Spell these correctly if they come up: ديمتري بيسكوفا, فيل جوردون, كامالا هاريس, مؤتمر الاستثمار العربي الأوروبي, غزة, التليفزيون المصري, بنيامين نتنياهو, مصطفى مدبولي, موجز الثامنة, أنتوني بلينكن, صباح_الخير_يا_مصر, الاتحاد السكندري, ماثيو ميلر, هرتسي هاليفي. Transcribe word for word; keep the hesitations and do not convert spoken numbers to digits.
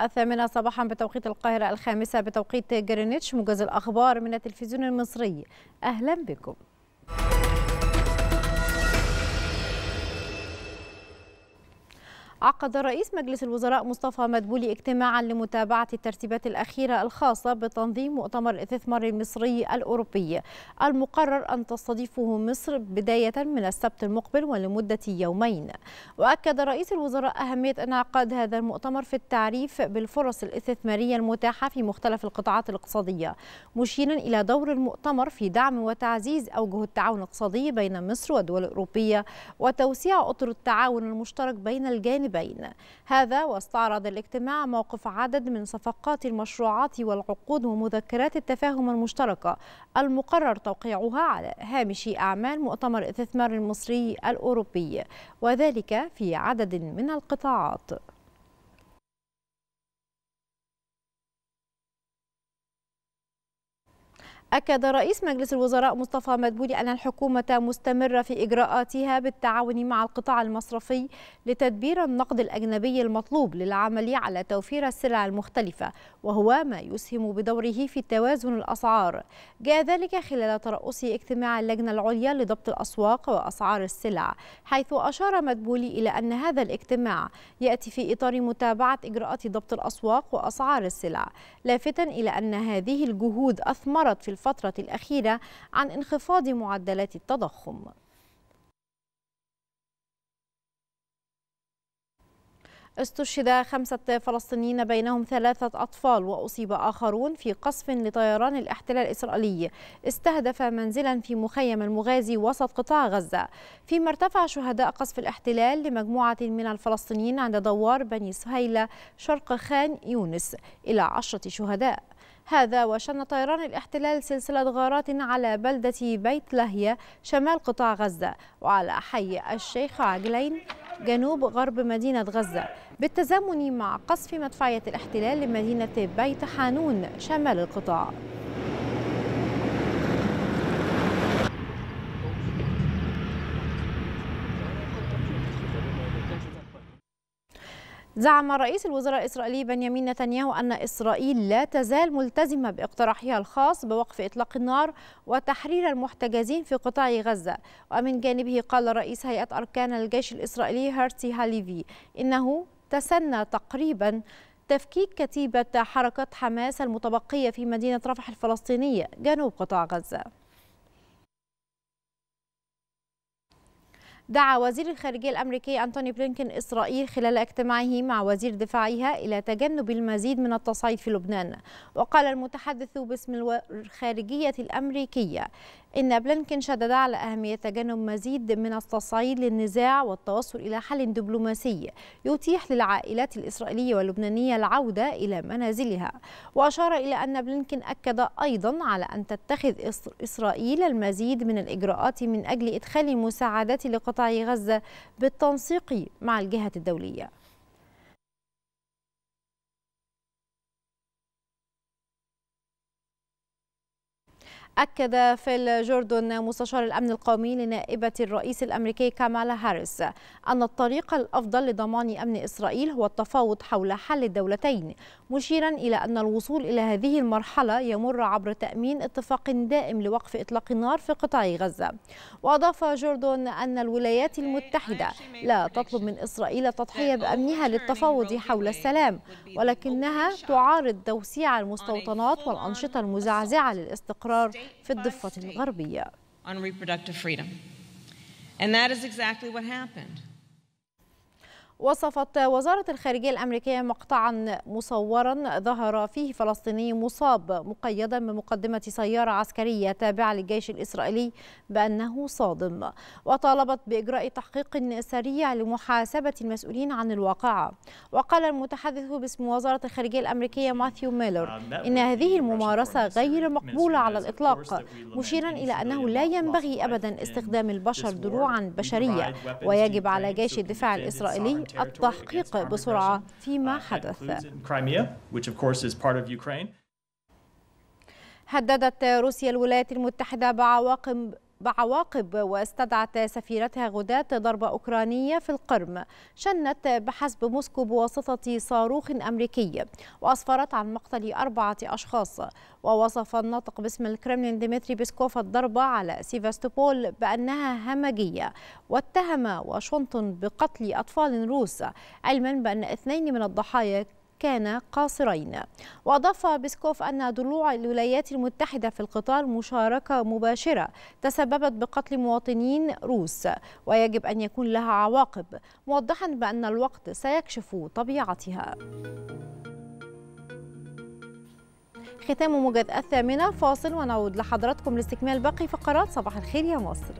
الثامنة صباحا بتوقيت القاهرة، الخامسة بتوقيت جرينتش. موجز الأخبار من التلفزيون المصري، أهلا بكم. عقد رئيس مجلس الوزراء مصطفى مدبولي اجتماعا لمتابعة الترتيبات الأخيرة الخاصة بتنظيم مؤتمر الاستثمار المصري الأوروبي المقرر أن تستضيفه مصر بداية من السبت المقبل ولمدة يومين. وأكد رئيس الوزراء أهمية انعقاد هذا المؤتمر في التعريف بالفرص الاستثمارية المتاحة في مختلف القطاعات الاقتصادية، مشيرا إلى دور المؤتمر في دعم وتعزيز أوجه التعاون الاقتصادي بين مصر والدول الأوروبية وتوسيع أطر التعاون المشترك بين الجانبين. هذا واستعرض الاجتماع موقف عدد من صفقات المشروعات والعقود ومذكرات التفاهم المشتركة المقرر توقيعها على هامش أعمال مؤتمر الاستثمار المصري الأوروبي، وذلك في عدد من القطاعات. أكد رئيس مجلس الوزراء مصطفى مدبولي أن الحكومة مستمرة في إجراءاتها بالتعاون مع القطاع المصرفي لتدبير النقد الأجنبي المطلوب للعمل على توفير السلع المختلفة، وهو ما يسهم بدوره في توازن الأسعار. جاء ذلك خلال ترأس اجتماع اللجنة العليا لضبط الأسواق وأسعار السلع، حيث أشار مدبولي إلى أن هذا الاجتماع يأتي في إطار متابعة إجراءات ضبط الأسواق وأسعار السلع، لافتا إلى أن هذه الجهود أثمرت في الفترة الأخيرة عن انخفاض معدلات التضخم. استشهد خمسة فلسطينيين بينهم ثلاثة أطفال وأصيب آخرون في قصف لطيران الاحتلال الإسرائيلي استهدف منزلا في مخيم المغازي وسط قطاع غزة، فيما ارتفع شهداء قصف الاحتلال لمجموعة من الفلسطينيين عند دوار بني سهيلة شرق خان يونس إلى عشرة شهداء. هذا وشن طيران الاحتلال سلسلة غارات على بلدة بيت لهية شمال قطاع غزة وعلى حي الشيخ عجلين جنوب غرب مدينة غزة، بالتزامن مع قصف مدفعية الاحتلال لمدينة بيت حانون شمال القطاع. زعم رئيس الوزراء الإسرائيلي بنيامين نتنياهو أن إسرائيل لا تزال ملتزمة باقتراحها الخاص بوقف إطلاق النار وتحرير المحتجزين في قطاع غزة. ومن جانبه قال رئيس هيئة أركان الجيش الإسرائيلي هرتسي هاليفي إنه تسنى تقريباً تفكيك كتيبة حركة حماس المتبقية في مدينة رفح الفلسطينية جنوب قطاع غزة. دعا وزير الخارجية الأمريكي أنتوني بلينكن إسرائيل خلال اجتماعه مع وزير دفاعها إلى تجنب المزيد من التصعيد في لبنان. وقال المتحدث باسم الخارجية الأمريكية إن بلينكن شدد على أهمية تجنب مزيد من التصعيد للنزاع والتوصل إلى حل دبلوماسي يتيح للعائلات الإسرائيلية واللبنانية العودة إلى منازلها. وأشار إلى أن بلينكن أكد أيضا على أن تتخذ إسرائيل المزيد من الإجراءات من أجل إدخال المساعدات لقطاع غزة بالتنسيق مع الجهات الدولية. أكد فيل جوردون مستشار الأمن القومي لنائبة الرئيس الأمريكي كامالا هاريس أن الطريق الأفضل لضمان أمن إسرائيل هو التفاوض حول حل الدولتين، مشيرا إلى أن الوصول إلى هذه المرحلة يمر عبر تأمين اتفاق دائم لوقف إطلاق النار في قطاع غزة. وأضاف جوردون أن الولايات المتحدة لا تطلب من إسرائيل التضحية بأمنها للتفاوض حول السلام، ولكنها تعارض توسيع المستوطنات والأنشطة المزعزعة للاستقرار في الضفة الغربية. وصفت وزارة الخارجية الأمريكية مقطعا مصورا ظهر فيه فلسطيني مصاب مقيدا بمقدمة سيارة عسكرية تابعة للجيش الإسرائيلي بأنه صادم، وطالبت بإجراء تحقيق سريع لمحاسبة المسؤولين عن الواقعة. وقال المتحدث باسم وزارة الخارجية الأمريكية ماثيو ميلر إن هذه الممارسة غير مقبولة على الإطلاق، مشيرا إلى أنه لا ينبغي أبدا استخدام البشر دروعا بشرية، ويجب على جيش الدفاع الإسرائيلي التحقيق بسرعة فيما حدث. هددت روسيا الولايات المتحدة بعواقب بعواقب، واستدعت سفيرتها غداة ضربة أوكرانية في القرم شنت بحسب موسكو بواسطة صاروخ أمريكي وأسفرت عن مقتل أربعة أشخاص. ووصف الناطق باسم الكرملين ديمتري بيسكوفا الضربة على سيفاستوبول بأنها همجية، واتهم واشنطن بقتل أطفال روس، علما بأن اثنين من الضحايا كان قاصرين. وأضاف بيسكوف أن ضلوع الولايات المتحدة في القتال مشاركة مباشرة تسببت بقتل مواطنين روس ويجب أن يكون لها عواقب، موضحا بأن الوقت سيكشف طبيعتها. ختام موجز الثامنة، فاصل ونعود لحضراتكم لاستكمال باقي فقرات صباح الخير يا مصر.